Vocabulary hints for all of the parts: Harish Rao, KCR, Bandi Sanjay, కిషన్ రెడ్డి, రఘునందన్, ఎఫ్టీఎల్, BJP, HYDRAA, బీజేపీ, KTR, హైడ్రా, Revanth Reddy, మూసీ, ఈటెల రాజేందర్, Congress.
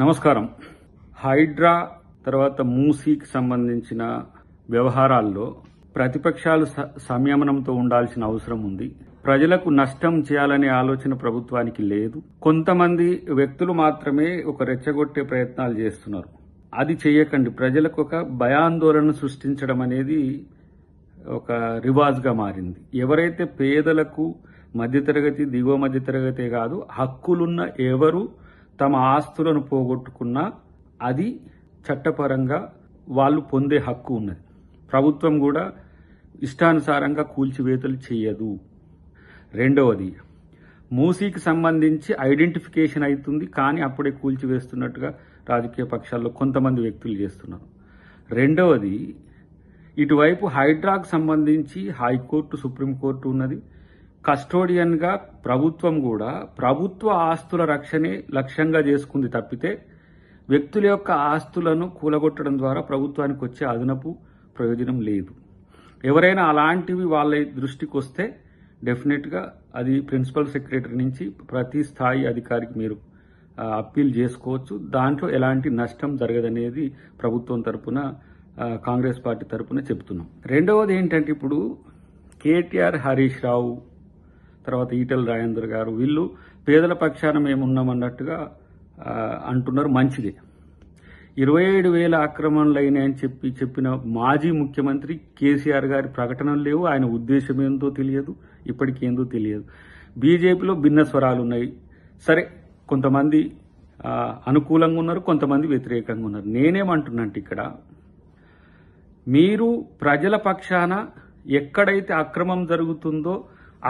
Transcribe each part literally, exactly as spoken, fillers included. నమస్కారం. హైడ్రా తర్వాత మూసీకి సంబంధించిన వ్యవహారాల్లో ప్రతిపక్షాలు సంయమనంతో ఉండాల్సిన అవసరం ఉంది. ప్రజలకు నష్టం చేయాలనే ఆలోచన ప్రభుత్వానికి లేదు. కొంతమంది వ్యక్తులు మాత్రమే ఒక రెచ్చగొట్టే ప్రయత్నాలు చేస్తున్నారు. అది చేయకండి. ప్రజలకు ఒక భయాందోళన సృష్టించడం అనేది ఒక రివాజ్గా మారింది. ఎవరైతే పేదలకు, మధ్యతరగతి, దిగువ మధ్యతరగతే కాదు, హక్కులున్న ఎవరు తమ ఆస్తులను పోగొట్టుకున్నా అది చట్టపరంగా వాళ్ళు పొందే హక్కు ఉన్నది. ప్రభుత్వం కూడా ఇష్టానుసారంగా కూల్చివేతలు చేయదు. రెండవది, మూసీకి సంబంధించి ఐడెంటిఫికేషన్ అవుతుంది, కానీ అప్పుడే కూల్చివేస్తున్నట్టుగా రాజకీయ పక్షాల్లో కొంతమంది వ్యక్తులు చేస్తున్నారు. రెండవది, ఇటువైపు హైడ్రాకు సంబంధించి హైకోర్టు, సుప్రీంకోర్టు ఉన్నది. కస్టోడియన్గా ప్రభుత్వం కూడా ప్రభుత్వ ఆస్తుల రక్షణే లక్ష్యంగా చేసుకుంది తప్పితే వ్యక్తుల యొక్క ఆస్తులను కూలగొట్టడం ద్వారా ప్రభుత్వానికి వచ్చే అదనపు ప్రయోజనం లేదు. ఎవరైనా అలాంటివి వాళ్ళ దృష్టికి వస్తే డెఫినెట్గా అది ప్రిన్సిపల్ సెక్రటరీ నుంచి ప్రతి స్థాయి అధికారికి మీరు అప్పీల్ చేసుకోవచ్చు. దాంట్లో ఎలాంటి నష్టం జరగదనేది ప్రభుత్వం తరఫున, కాంగ్రెస్ పార్టీ తరఫున చెప్తున్నాం. రెండవది ఏంటంటే, ఇప్పుడు కేటీఆర్, హరీష్ రావు, తర్వాత ఈటెల రాజేందర్ గారు వీళ్ళు పేదల పక్షాన మేమున్నామన్నట్టుగా అంటున్నారు. మంచిదే. ఇరవై ఏడు వేల అక్రమణలు అయినాయని చెప్పి చెప్పిన మాజీ ముఖ్యమంత్రి కేసీఆర్ గారి ప్రకటనలు లేవు. ఆయన ఉద్దేశం ఏందో తెలియదు, ఇప్పటికి ఏందో తెలియదు. బీజేపీలో భిన్న స్వరాలు ఉన్నాయి. సరే, కొంతమంది అనుకూలంగా ఉన్నారు, కొంతమంది వ్యతిరేకంగా ఉన్నారు. నేనేమంటున్నానంటే, ఇక్కడ మీరు ప్రజల పక్షాన ఎక్కడైతే అక్రమం జరుగుతుందో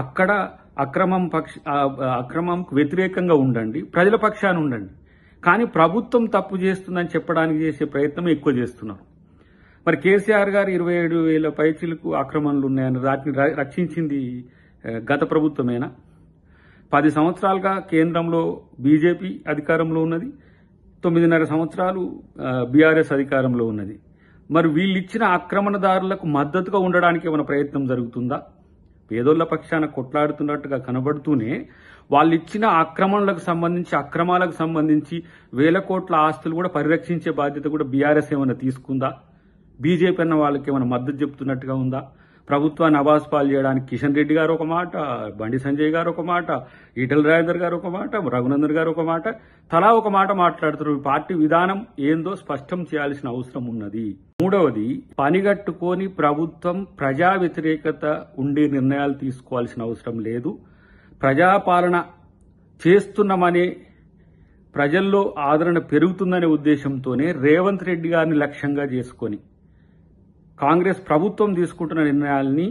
అక్కడ అక్రమం పక్ష అక్రమంకు వ్యతిరేకంగా ఉండండి, ప్రజల పక్షాన ఉండండి. కానీ ప్రభుత్వం తప్పు చేస్తుందని చెప్పడానికి చేసే ప్రయత్నం ఎక్కువ చేస్తున్నారు. మరి కేసీఆర్ గారు ఇరవై ఏడు వేల పైచీలకు అక్రమణలు ఉన్నాయని వాటిని రక్షించింది గత ప్రభుత్వమేనా? పది సంవత్సరాలుగా కేంద్రంలో బీజేపీ అధికారంలో ఉన్నది, తొమ్మిదిన్నర సంవత్సరాలు బీఆర్ఎస్ అధికారంలో ఉన్నది. మరి వీళ్ళు ఇచ్చిన ఆక్రమణదారులకు మద్దతుగా ఉండడానికి ఏమైనా ప్రయత్నం జరుగుతుందా? పేదోళ్ల పక్షాన కొట్లాడుతున్నట్టుగా కనబడుతూనే వాళ్ళు ఇచ్చిన ఆక్రమణలకు సంబంధించి, అక్రమాలకు సంబంధించి వేల కోట్ల ఆస్తులు కూడా పరిరక్షించే బాధ్యత కూడా బీఆర్ఎస్ ఏమైనా తీసుకుందా? బీజేపీ అన్న వాళ్ళకి ఏమైనా మద్దతు చెప్తున్నట్టుగా ఉందా? ప్రభుత్వాన్ని అవాస్పాలు చేయడానికి కిషన్ రెడ్డి గారు ఒక మాట, బండి సంజయ్ గారు ఒక మాట, ఈటెల రాజేందర్ గారు ఒక మాట, రఘునందన్ గారు ఒక మాట, తలా ఒక మాట మాట్లాడుతున్నారు. పార్టీ విధానం ఏందో స్పష్టం చేయాల్సిన అవసరం ఉన్నది. మూడవది, పనిగట్టుకొని ప్రభుత్వం ప్రజా వ్యతిరేకత ఉండే నిర్ణయాలు తీసుకోవాల్సిన అవసరం లేదు. ప్రజాపాలన చేస్తున్నామనే, ప్రజల్లో ఆదరణ పెరుగుతుందనే ఉద్దేశంతోనే రేవంత్ రెడ్డి గారిని లక్ష్యంగా చేసుకొని కాంగ్రెస్ ప్రభుత్వం తీసుకుంటున్న నిర్ణయాల్ని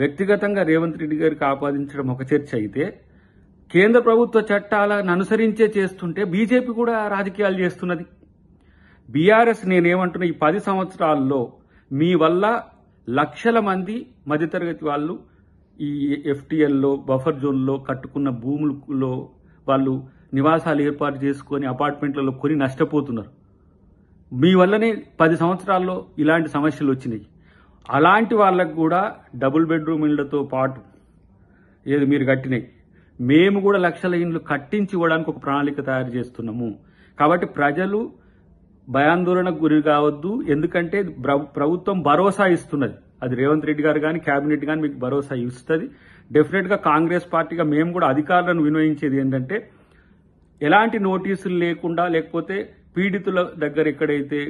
వ్యక్తిగతంగా రేవంత్ రెడ్డి గారికి ఆపాదించడం ఒక చర్చ అయితే, కేంద్ర ప్రభుత్వ చట్టాలను అనుసరించే చేస్తుంటే బీజేపీ కూడా రాజకీయాలు చేస్తున్నది. బీఆర్ఎస్ నేనేమంటున్నా, ఈ పది సంవత్సరాల్లో మీ వల్ల లక్షల మంది మధ్యతరగతి వాళ్ళు ఈ ఎఫ్టీఎల్లో, బఫర్ జోన్లో కట్టుకున్న భూములలో వాళ్ళు నివాసాలు ఏర్పాటు చేసుకొని అపార్ట్మెంట్లలో కొని నష్టపోతున్నారు. మీ వల్లనే పది సంవత్సరాల్లో ఇలాంటి సమస్యలు వచ్చినాయి. అలాంటి వాళ్ళకు కూడా డబుల్ బెడ్రూమ్ ఇళ్లతో పాటు ఏది మీరు కట్టినాయి, మేము కూడా లక్షల ఇండ్లు కట్టించి ఇవ్వడానికి ఒక ప్రణాళిక తయారు చేస్తున్నాము. కాబట్టి ప్రజలు భయాందోళనకు గురి కావద్దు. ఎందుకంటే ప్రభుత్వం భరోసా ఇస్తున్నది. అది రేవంత్ రెడ్డి గారు కానీ, కేబినెట్ కానీ మీకు భరోసా ఇస్తుంది. డెఫినెట్గా కాంగ్రెస్ పార్టీగా మేము కూడా అధికారులను వినియోగించేది ఏంటంటే, ఎలాంటి నోటీసులు లేకుండా, లేకపోతే పీడితుల దగ్గర ఎక్కడైతే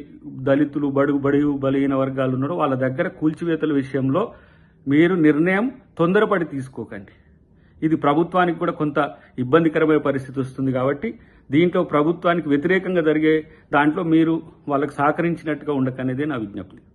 దళితులు, బడుగు బడుగు బలహీన వర్గాలు ఉన్నారో వాళ్ళ దగ్గర కూల్చివేతల విషయంలో మీరు నిర్ణయం తొందరపడి తీసుకోకండి. ఇది ప్రభుత్వానికి కూడా కొంత ఇబ్బందికరమైన పరిస్థితి వస్తుంది. కాబట్టి దీంట్లో ప్రభుత్వానికి వ్యతిరేకంగా జరిగే దాంట్లో మీరు వాళ్ళకు సహకరించినట్టుగా ఉండకనేదే నా విజ్ఞప్తి.